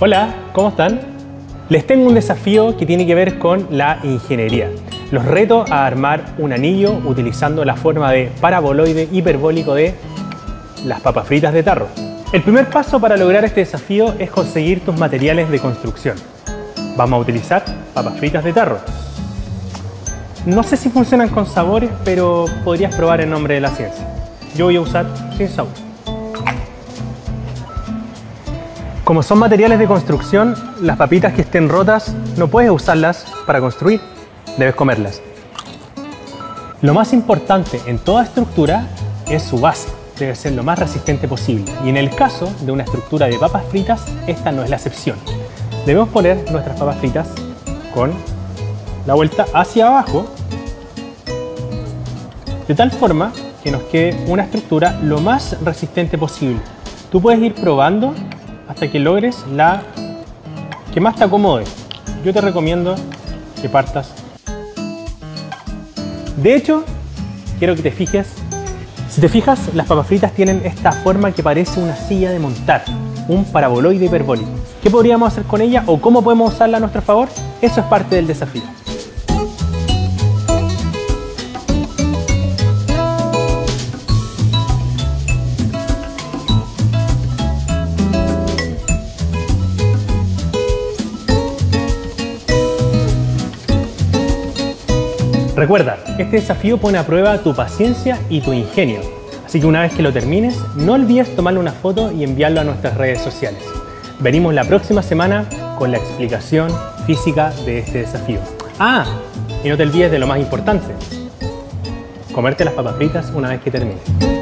Hola, ¿cómo están? Les tengo un desafío que tiene que ver con la ingeniería. Los reto a armar un anillo utilizando la forma de paraboloide hiperbólico de las papas fritas de tarro. El primer paso para lograr este desafío es conseguir tus materiales de construcción. Vamos a utilizar papas fritas de tarro. No sé si funcionan con sabores, pero podrías probar en nombre de la ciencia. Yo voy a usar sin sabor. Como son materiales de construcción, las papitas que estén rotas no puedes usarlas para construir, debes comerlas. Lo más importante en toda estructura es su base. Debe ser lo más resistente posible, y en el caso de una estructura de papas fritas, esta no es la excepción. Debemos poner nuestras papas fritas con la vuelta hacia abajo, de tal forma que nos quede una estructura lo más resistente posible. Tú puedes ir probando hasta que logres la que más te acomode. Yo te recomiendo que partas. De hecho, quiero que te fijes. Si te fijas, las papas fritas tienen esta forma que parece una silla de montar, un paraboloide hiperbólico. ¿Qué podríamos hacer con ella o cómo podemos usarla a nuestro favor? Eso es parte del desafío. Recuerda, este desafío pone a prueba tu paciencia y tu ingenio. Así que una vez que lo termines, no olvides tomarle una foto y enviarlo a nuestras redes sociales. Venimos la próxima semana con la explicación física de este desafío. ¡Ah! Y no te olvides de lo más importante. Comerte las papas fritas una vez que termines.